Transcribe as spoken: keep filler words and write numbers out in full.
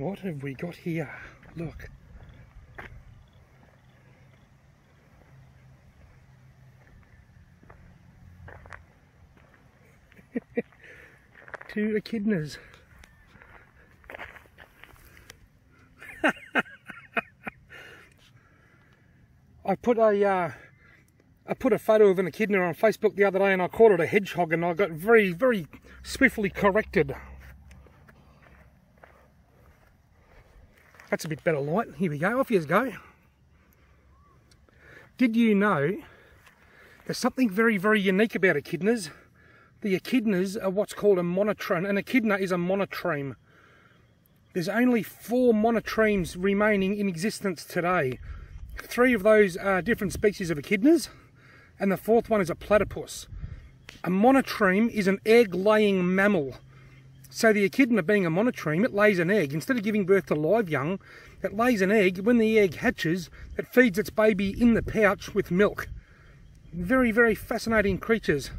What have we got here? Look. Two echidnas. I put a uh, I put a photo of an echidna on Facebook the other day, and I called it a hedgehog, and I got very very swiftly corrected. That's a bit better light. Here we go. Off you go. Did you know there's something very very unique about echidnas? The echidnas are what's called a monotreme. An echidna is a monotreme. There's only four monotremes remaining in existence today. Three of those are different species of echidnas, and the fourth one is a platypus. A monotreme is an egg-laying mammal. So the echidna, being a monotreme, it lays an egg. Instead of giving birth to live young, it lays an egg. When the egg hatches, it feeds its baby in the pouch with milk. Very, very fascinating creatures.